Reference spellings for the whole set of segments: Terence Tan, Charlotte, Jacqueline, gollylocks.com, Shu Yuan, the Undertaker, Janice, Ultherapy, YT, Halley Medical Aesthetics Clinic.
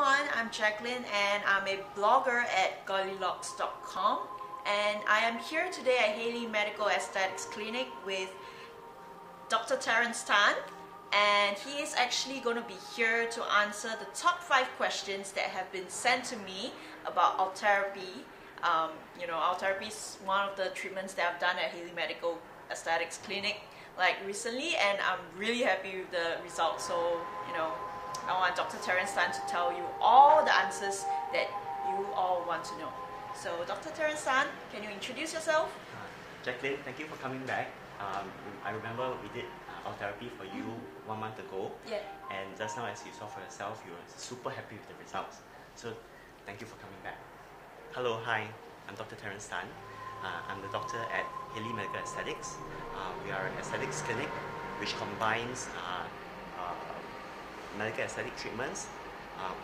everyone, I'm Jacqueline and I'm a blogger at gollylocks.com, and I am here today at Halley Medical Aesthetics Clinic with Dr. Terence Tan, and he is actually going to be here to answer the top 5 questions that have been sent to me about Ultherapy. Ultherapy is one of the treatments that I've done at Halley Medical Aesthetics Clinic recently, and I'm really happy with the results. So I want Dr. Terence Tan to tell you all the answers that you all want to know. So Dr. Terence Tan, can you introduce yourself? Jacqueline, thank you for coming back. I remember we did Ultherapy for you 1 month ago. Yeah. And just now, as you saw for yourself, you were super happy with the results. So thank you for coming back. Hello, hi, I'm Dr. Terence Tan. I'm the doctor at Halley Medical Aesthetics. We are an aesthetics clinic which combines medical aesthetic treatments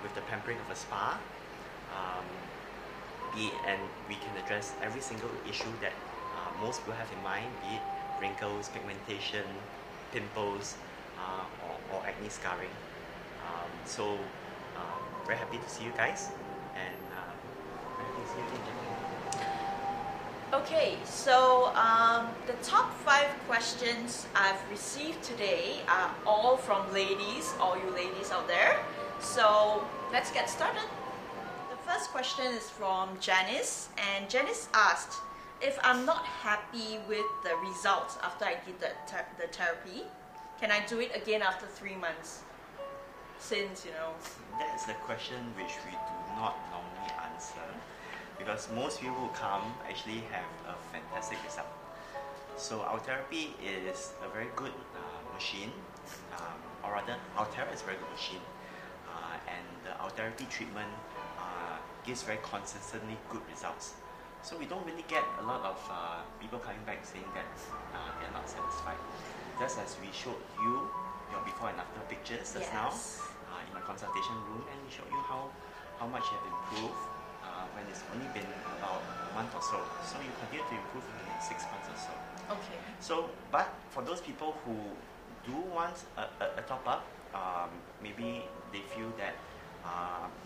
with the pampering of a spa, and we can address every single issue that most people have in mind, be it wrinkles, pigmentation, pimples, or acne scarring. Very happy to see you guys, and very happy to see you again. Okay, so the top 5 questions I've received today are all from ladies, all you ladies out there. So let's get started. The first question is from Janice, and Janice asked, if I'm not happy with the results after I did the therapy, can I do it again after 3 months? Since, that is the question which we do not normally answer, because most people who come actually have a fantastic result. So Ultherapy is a very good machine, or rather Ultherapy is a very good machine, and the Ultherapy treatment gives very consistently good results. So we don't really get a lot of people coming back saying that they are not satisfied. Just as we showed you your before and after pictures just now in my consultation room, and we showed you how much you have improved when it's only been about a month or so. So you continue to improve in the next 6 months or so. Okay. So, but for those people who do want a top up, maybe they feel that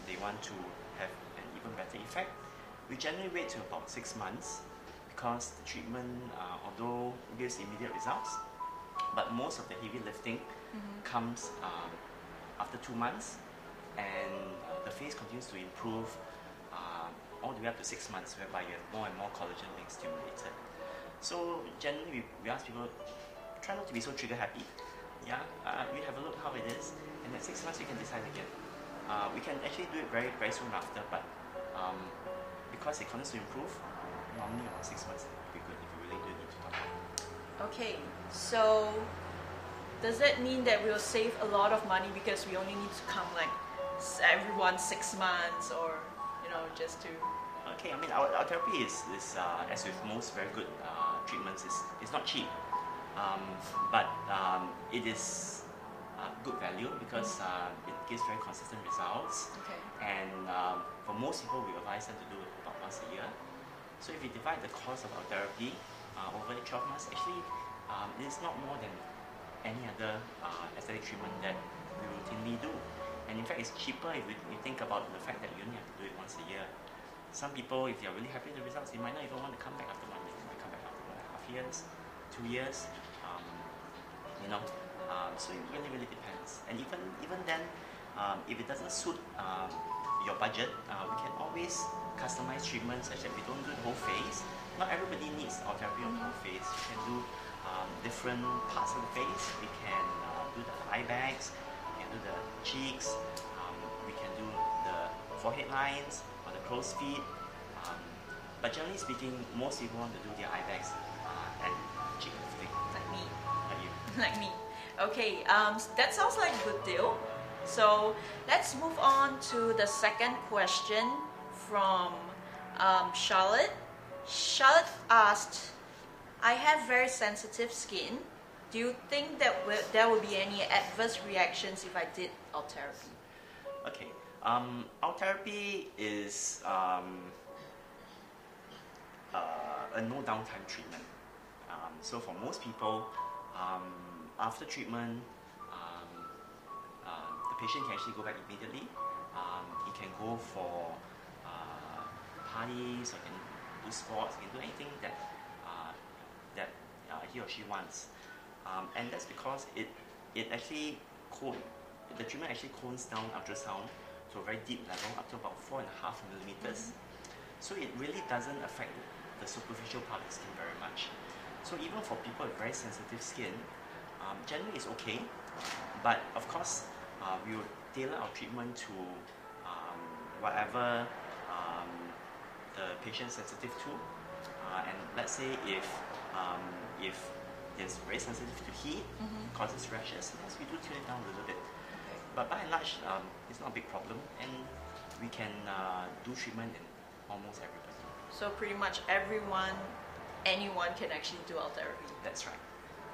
they want to have an even better effect. We generally wait to about 6 months, because the treatment, although gives immediate results, but most of the heavy lifting comes after 2 months, and the face continues to improve all the way up to 6 months, whereby you have more and more collagen being stimulated. So generally we ask people, try not to be so trigger happy. Yeah, we have a look how it is, and at 6 months you can decide again. We can actually do it very, very soon after, but because it continues to improve, normally about 6 months would be good if you really do need to talk about it. Okay, so does that mean that we'll save a lot of money because we only need to come everyone 6 months, or just to... Okay, I mean our therapy is as with most very good treatments, it's not cheap, but it is good value, because it gives very consistent results. Okay. And for most people we advise them to do it about once a year. So if you divide the cost of our therapy over 12 months, actually it's not more than any other aesthetic treatment that we routinely do. And in fact it's cheaper if you think about the fact that you only have to do it once a year. Some people, if they are really happy with the results, they might not even want to come back after 1 year. They might come back after 1.5 years, 2 years, so it really, really depends. And even then, if it doesn't suit your budget, we can always customize treatments, such that we don't do the whole face. Not everybody needs Ultherapy on the whole face. We can do different parts of the face. We can do the eye bags, we can do the cheeks, we can do the forehead lines or the crow's feet. But generally speaking, most people want to do their eye bags and cheek lifting. Like me. Like you. Like me. Okay, that sounds like a good deal. So let's move on to the second question from Charlotte. Charlotte asked, I have very sensitive skin. Do you think that there will be any adverse reactions if I did Ultherapy? Okay, Ultherapy is a no downtime treatment. So for most people, after treatment, the patient can actually go back immediately. He can go for parties, or can do sports, he can do anything that he or she wants. And that's because it actually the treatment actually cones down ultrasound to a very deep level, up to about 4.5 millimeters. So it really doesn't affect the superficial part of the skin very much. So even for people with very sensitive skin, generally it's okay. But of course, we will tailor our treatment to whatever the patient's sensitive to. And let's say if it's very sensitive to heat, causes rashes, yes, we do tune it down a little bit. Okay. But by and large, it's not a big problem, and we can do treatment in almost every person. So pretty much everyone, anyone can actually do Ultherapy. That's right.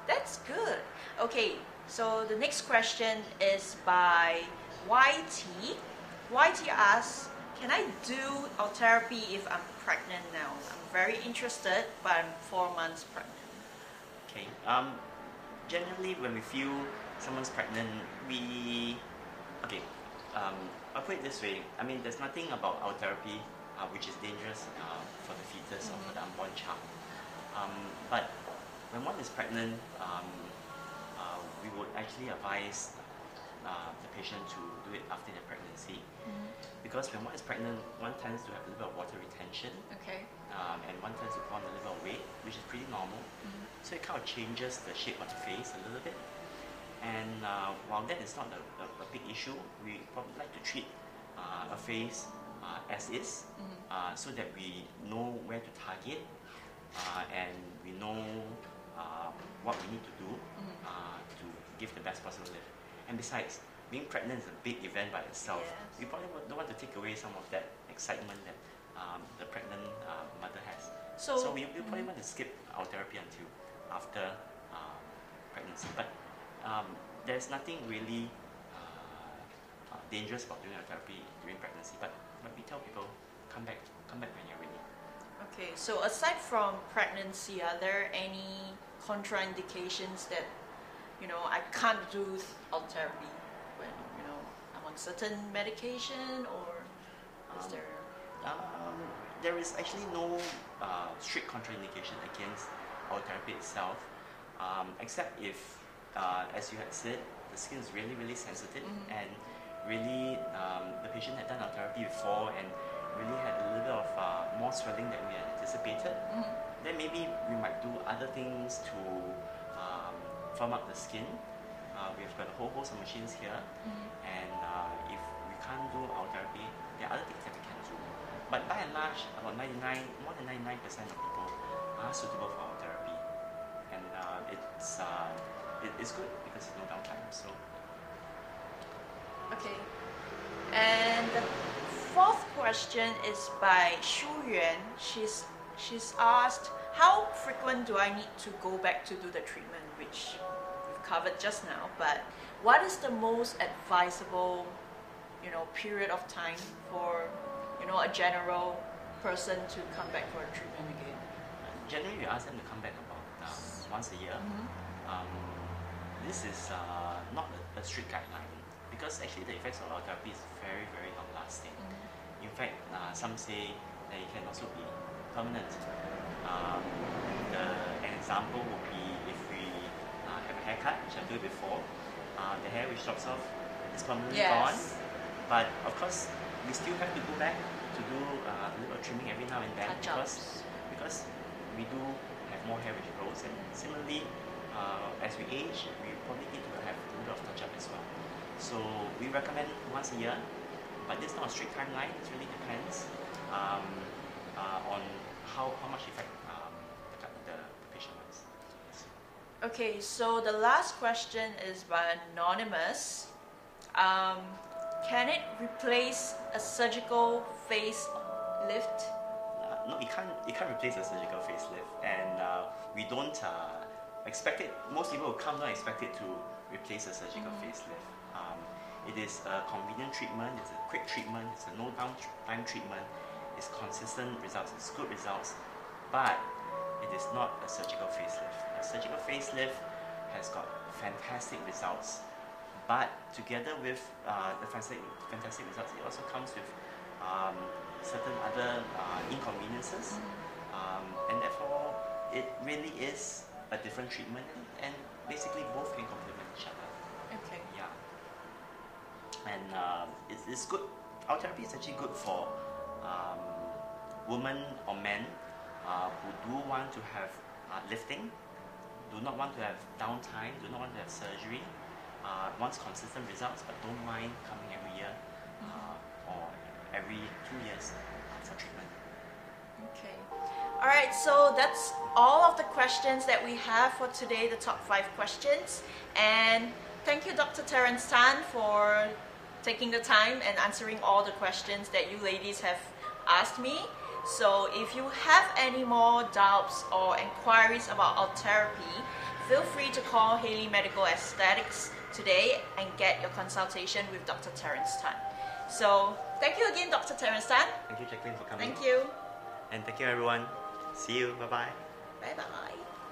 That's good. Okay, so the next question is by YT. YT asks, can I do Ultherapy if I'm pregnant now? I'm very interested, but I'm 4 months pregnant. Okay. Generally, when we feel someone's pregnant, I'll put it this way. I mean, there's nothing about Ultherapy which is dangerous for the fetus or for the unborn child. But when one is pregnant, we would actually advise the patient to do it after their pregnancy, because when one is pregnant, one tends to have a little bit of water retention. Okay. And one tends to put on a little bit of weight, which is pretty normal. So it kind of changes the shape of the face a little bit. And while that is not a big issue, we probably like to treat a face as is, so that we know where to target, and we know what we need to do to give the best possible life. And besides, being pregnant is a big event by itself. Yes. We probably don't want to take away some of that excitement that the pregnant mother has. So we probably want to skip Ultherapy until after pregnancy. But there's nothing really dangerous about doing Ultherapy during pregnancy. But we tell people, come back when you're ready. Okay, so aside from pregnancy, are there any contraindications that, you know, I can't do Ultherapy when, you know, I'm on certain medication, or is there? There is actually no strict contraindication against Ultherapy itself, except if, as you had said, the skin is really, really sensitive, and really the patient had done Ultherapy before and really had a little bit of more swelling than we had anticipated. Then maybe we might do other things to firm up the skin. We've got a whole host of machines here, and if we can't do Ultherapy, there are other things that we can do. But by and large, about 99% of people are suitable for Ultherapy, and it's good because there's no downtime. So okay, and the fourth question is by Shu Yuan. She's asked, how frequent do I need to go back to do the treatment, which we've covered just now, but what is the most advisable, you know, period of time for, you know, a general person to come back for a treatment again? Generally, we ask them to come back about once a year. This is not a strict guideline, because actually the effects of Ultherapy is very, very long lasting. In fact, some say that it can also be permanent. An example would be if we have a haircut, which I've done before. The hair which drops off is permanently gone. But of course, we still have to go back to do a little trimming every now and then, because we do have more hair which grows. And similarly, as we age, we probably need to have a little bit of touch-up as well. So we recommend once a year, but it's not a strict timeline. It really depends on how much effect the patient wants. Okay, so the last question is by Anonymous. Can it replace a surgical facelift? No, it can't replace a surgical facelift, and we don't expect it. Most people will come not expect it to replace a surgical facelift. It is a convenient treatment, it's a quick treatment, it's a no downtime treatment, it's consistent results, it's good results, but it is not a surgical facelift. A surgical facelift has got fantastic results, But together with the fantastic results, it also comes with certain other inconveniences, and therefore it really is a different treatment, and basically both can complement each other. Okay. Yeah. And it's good. Our therapy is actually good for women or men who do want to have lifting, do not want to have downtime, do not want to have surgery, wants consistent results but don't mind coming every year or every 2 years for treatment. Okay. All right, so that's all of the questions that we have for today, the top 5 questions. And thank you, Dr. Terence Tan, for taking the time and answering all the questions that you ladies have asked me. So if you have any more doubts or inquiries about Ultherapy, feel free to call Halley Medical Aesthetics today and get your consultation with Dr. Terence Tan. So thank you again, Dr. Terence Tan. Thank you, Jacqueline, for coming. Thank you. And thank you, everyone. See you. Bye-bye. Bye-bye.